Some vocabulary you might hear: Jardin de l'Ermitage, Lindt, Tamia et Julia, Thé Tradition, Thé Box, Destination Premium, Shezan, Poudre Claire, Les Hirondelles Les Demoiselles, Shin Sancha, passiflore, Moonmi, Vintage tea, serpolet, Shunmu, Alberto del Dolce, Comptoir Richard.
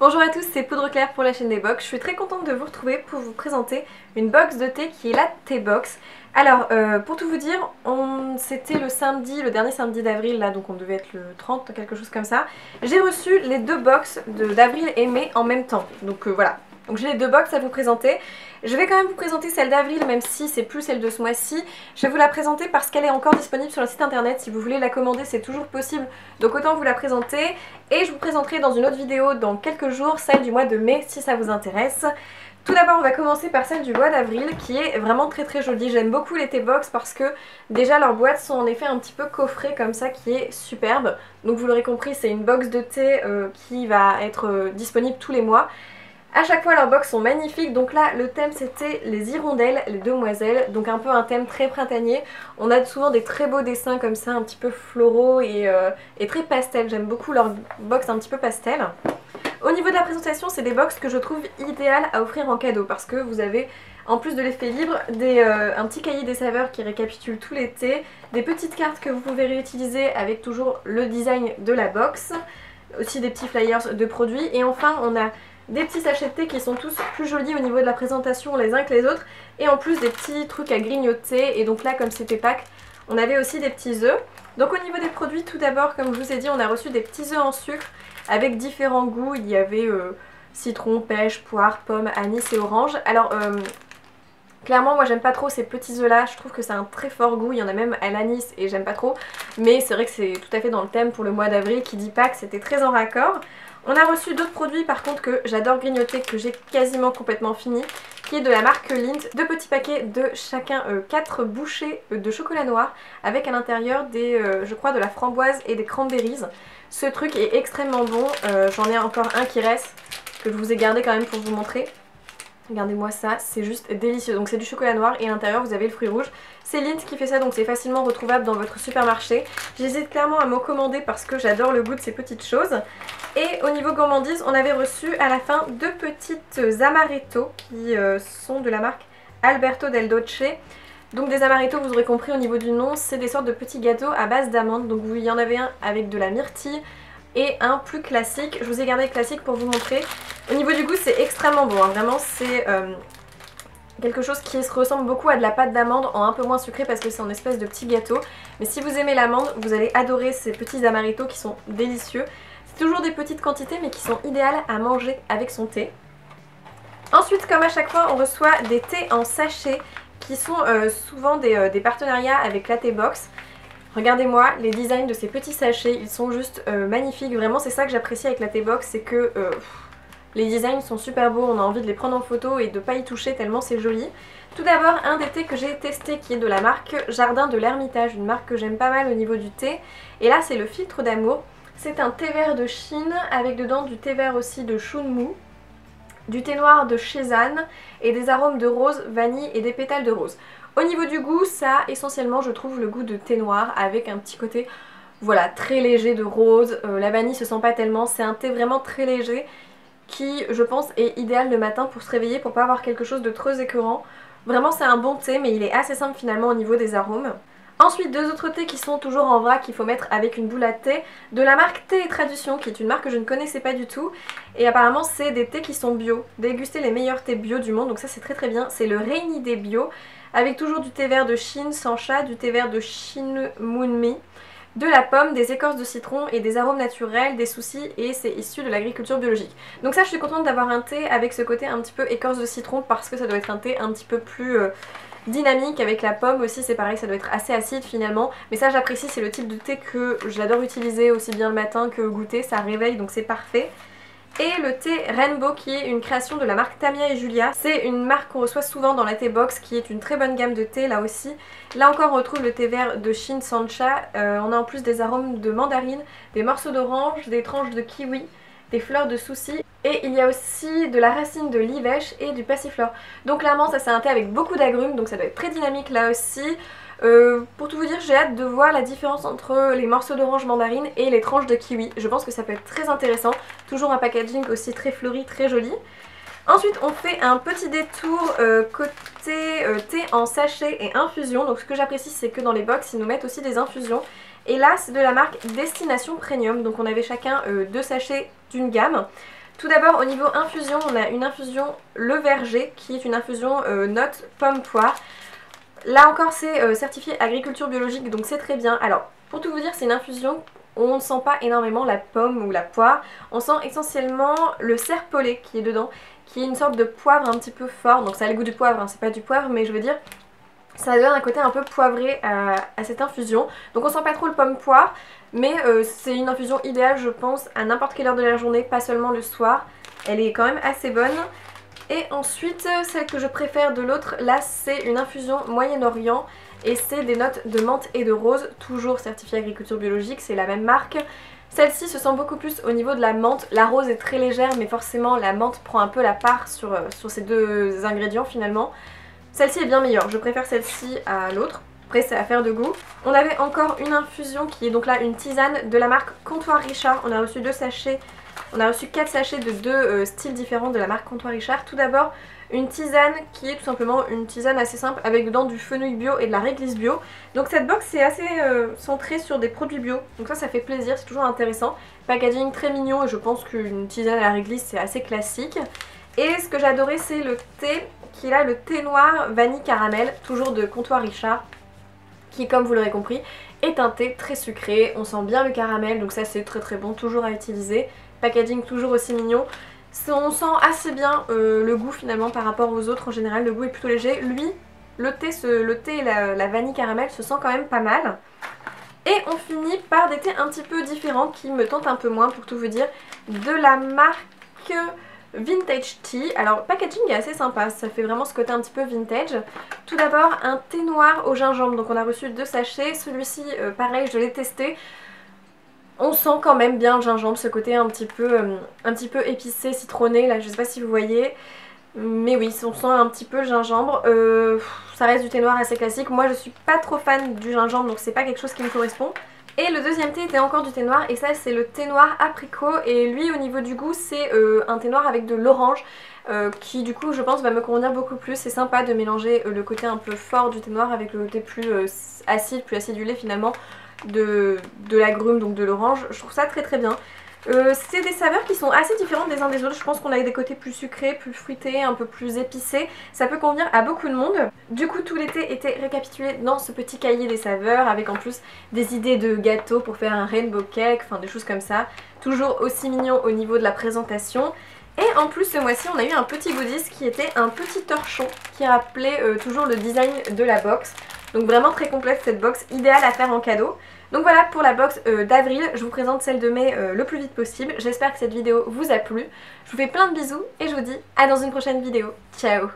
Bonjour à tous, c'est Poudre Claire pour la chaîne des box. Je suis très contente de vous retrouver pour vous présenter une box de thé qui est la Thé Box. Alors pour tout vous dire, c'était le samedi, le dernier samedi d'avril là, donc on devait être le 30, quelque chose comme ça. J'ai reçu les deux box d'avril et mai en même temps, donc voilà. Donc j'ai les deux box à vous présenter. Je vais quand même vous présenter celle d'avril, même si c'est plus celle de ce mois-ci. Je vais vous la présenter parce qu'elle est encore disponible sur le site internet. Si vous voulez la commander, c'est toujours possible. Donc autant vous la présenter. Et je vous présenterai dans une autre vidéo dans quelques jours, celle du mois de mai, si ça vous intéresse. Tout d'abord, on va commencer par celle du mois d'avril, qui est vraiment très très jolie. J'aime beaucoup les Thé Box parce que déjà leurs boîtes sont en effet un petit peu coffrées comme ça, qui est superbe. Donc vous l'aurez compris, c'est une box de thé qui va être disponible tous les mois. A chaque fois leurs box sont magnifiques, donc là le thème c'était les hirondelles, les demoiselles, donc un peu un thème très printanier. On a souvent des très beaux dessins comme ça, un petit peu floraux et très pastel. J'aime beaucoup leurs box un petit peu pastel. Au niveau de la présentation, c'est des box que je trouve idéales à offrir en cadeau parce que vous avez en plus de l'effet libre un petit cahier des saveurs qui récapitule tout l'été, des petites cartes que vous pouvez réutiliser avec toujours le design de la box, aussi des petits flyers de produits, et enfin on a des petits sachets de thé qui sont tous plus jolis au niveau de la présentation les uns que les autres, et en plus des petits trucs à grignoter. Et donc là, comme c'était Pâques, on avait aussi des petits œufs. Donc au niveau des produits, tout d'abord, comme je vous ai dit, on a reçu des petits œufs en sucre avec différents goûts. Il y avait citron, pêche, poire, pomme, anis et orange. Alors clairement moi j'aime pas trop ces petits œufs là, je trouve que c'est un très fort goût, il y en a même à l'anis et j'aime pas trop. Mais c'est vrai que c'est tout à fait dans le thème pour le mois d'avril qui dit Pâques, c'était très en raccord. On a reçu d'autres produits par contre que j'adore grignoter, que j'ai quasiment complètement fini, qui est de la marque Lindt. Deux petits paquets de chacun 4 bouchées de chocolat noir avec à l'intérieur des, je crois, de la framboise et des cranberries. Ce truc est extrêmement bon, j'en ai encore un qui reste, que je vous ai gardé quand même pour vous montrer. Regardez-moi ça, c'est juste délicieux. Donc c'est du chocolat noir et à l'intérieur vous avez le fruit rouge. C'est Lindt qui fait ça, donc c'est facilement retrouvable dans votre supermarché. J'hésite clairement à me commander parce que j'adore le goût de ces petites choses. Et au niveau gourmandise, on avait reçu à la fin deux petites amaretto qui sont de la marque Alberto del Dolce. Donc des amaretto, vous aurez compris au niveau du nom, c'est des sortes de petits gâteaux à base d'amandes. Donc il y en avait un avec de la myrtille et un plus classique. Je vous ai gardé le classique pour vous montrer. Au niveau du goût, c'est extrêmement bon, hein. Vraiment c'est quelque chose qui se ressemble beaucoup à de la pâte d'amande en un peu moins sucré parce que c'est en espèce de petit gâteau. Mais si vous aimez l'amande, vous allez adorer ces petits amaretto qui sont délicieux. C'est toujours des petites quantités mais qui sont idéales à manger avec son thé. Ensuite, comme à chaque fois, on reçoit des thés en sachet qui sont souvent des partenariats avec la Thé Box. Regardez-moi les designs de ces petits sachets, ils sont juste magnifiques. Vraiment c'est ça que j'apprécie avec la Thé Box, c'est que... les designs sont super beaux, on a envie de les prendre en photo et de pas y toucher tellement c'est joli. Tout d'abord, un des thés que j'ai testé qui est de la marque Jardin de l'Ermitage, une marque que j'aime pas mal au niveau du thé. Et là c'est le filtre d'amour, c'est un thé vert de Chine avec dedans du thé vert aussi de Shunmu, du thé noir de Shezan et des arômes de rose, vanille et des pétales de rose. Au niveau du goût, ça essentiellement je trouve le goût de thé noir avec un petit côté voilà très léger de rose, la vanille se sent pas tellement, c'est un thé vraiment très léger qui je pense est idéal le matin pour se réveiller, pour pas avoir quelque chose de trop écœurant. Vraiment c'est un bon thé mais il est assez simple finalement au niveau des arômes. Ensuite, deux autres thés qui sont toujours en vrac, qu'il faut mettre avec une boule à thé, de la marque Thé Tradition, qui est une marque que je ne connaissais pas du tout. Et apparemment c'est des thés qui sont bio, déguster les meilleurs thés bio du monde, donc ça c'est très très bien. C'est le Rainy Day Bio, avec toujours du thé vert de Shin Sancha, du thé vert de Shin Moonmi, de la pomme, des écorces de citron et des arômes naturels, des soucis, et c'est issu de l'agriculture biologique. Donc ça je suis contente d'avoir un thé avec ce côté un petit peu écorce de citron parce que ça doit être un thé un petit peu plus dynamique. Avec la pomme aussi c'est pareil, ça doit être assez acide finalement, mais ça j'apprécie, c'est le type de thé que j'adore utiliser aussi bien le matin que goûter, ça réveille donc c'est parfait. Et le thé Rainbow qui est une création de la marque Tamia et Julia. C'est une marque qu'on reçoit souvent dans la Thé Box qui est une très bonne gamme de thé là aussi. Là encore on retrouve le thé vert de Shin Sancha. On a en plus des arômes de mandarine, des morceaux d'orange, des tranches de kiwi, des fleurs de souci. Et il y a aussi de la racine de l'ivèche et du passiflore. Donc clairement ça c'est un thé avec beaucoup d'agrumes, donc ça doit être très dynamique là aussi. Pour tout vous dire, j'ai hâte de voir la différence entre les morceaux d'orange mandarine et les tranches de kiwi. Je pense que ça peut être très intéressant. Toujours un packaging aussi très fleuri, très joli. Ensuite on fait un petit détour côté thé en sachet et infusion. Donc ce que j'apprécie c'est que dans les box ils nous mettent aussi des infusions. Et là c'est de la marque Destination Premium. Donc on avait chacun deux sachets d'une gamme. Tout d'abord au niveau infusion, on a une infusion Le Verger qui est une infusion note pomme-poire. Là encore c'est certifié agriculture biologique, donc c'est très bien. Alors pour tout vous dire, c'est une infusion, on ne sent pas énormément la pomme ou la poire, on sent essentiellement le serpolet qui est dedans, qui est une sorte de poivre un petit peu fort, donc ça a le goût du poivre, hein, c'est pas du poivre, mais je veux dire ça donne un côté un peu poivré à cette infusion. Donc on sent pas trop le pomme-poire, mais c'est une infusion idéale je pense à n'importe quelle heure de la journée, pas seulement le soir, elle est quand même assez bonne. Et ensuite celle que je préfère de l'autre, là c'est une infusion Moyen-Orient et c'est des notes de menthe et de rose, toujours certifiée agriculture biologique, c'est la même marque. Celle-ci se sent beaucoup plus au niveau de la menthe, la rose est très légère mais forcément la menthe prend un peu la part sur ces deux ingrédients finalement. Celle-ci est bien meilleure, je préfère celle-ci à l'autre, après c'est affaire de goût. On avait encore une infusion qui est donc là une tisane de la marque Comptoir Richard, on a reçu 2 sachets. On a reçu 4 sachets de 2 styles différents de la marque Comptoir Richard. Tout d'abord une tisane qui est tout simplement une tisane assez simple avec dedans du fenouil bio et de la réglisse bio. Donc cette box est assez centrée sur des produits bio, donc ça fait plaisir, c'est toujours intéressant. Packaging très mignon et je pense qu'une tisane à la réglisse c'est assez classique. Et ce que j'ai adoré c'est le thé qui est là, le thé noir vanille caramel, toujours de Comptoir Richard, qui comme vous l'aurez compris est un thé très sucré, on sent bien le caramel donc ça c'est très très bon, toujours à utiliser. Packaging toujours aussi mignon, on sent assez bien le goût finalement par rapport aux autres en général, le goût est plutôt léger. Lui, le thé et la vanille caramel se sent quand même pas mal. Et on finit par des thés un petit peu différents qui me tentent un peu moins pour tout vous dire, de la marque Vintage Tea. Alors packaging est assez sympa, ça fait vraiment ce côté un petit peu vintage. Tout d'abord un thé noir au gingembre, donc on a reçu 2 sachets, celui-ci pareil je l'ai testé. On sent quand même bien le gingembre, ce côté un petit peu épicé, citronné, là je sais pas si vous voyez. Mais oui, on sent un petit peu le gingembre, ça reste du thé noir assez classique. Moi je suis pas trop fan du gingembre donc c'est pas quelque chose qui me correspond. Et le deuxième thé était encore du thé noir et ça c'est le thé noir apricot. Et lui au niveau du goût c'est un thé noir avec de l'orange qui du coup je pense va me convenir beaucoup plus. C'est sympa de mélanger le côté un peu fort du thé noir avec le côté plus acide, plus acidulé finalement. De l'agrume, donc de l'orange, je trouve ça très très bien. C'est des saveurs qui sont assez différentes des uns des autres, je pense qu'on a des côtés plus sucrés, plus fruités, un peu plus épicés, ça peut convenir à beaucoup de monde. Du coup tout l'été était récapitulé dans ce petit cahier des saveurs avec en plus des idées de gâteaux pour faire un rainbow cake, enfin des choses comme ça, toujours aussi mignon au niveau de la présentation. Et en plus ce mois-ci on a eu un petit goodies qui était un petit torchon qui rappelait toujours le design de la box. Donc vraiment très complète cette box, idéale à faire en cadeau. Donc voilà pour la box d'avril, je vous présente celle de mai le plus vite possible. J'espère que cette vidéo vous a plu. Je vous fais plein de bisous et je vous dis à dans une prochaine vidéo. Ciao!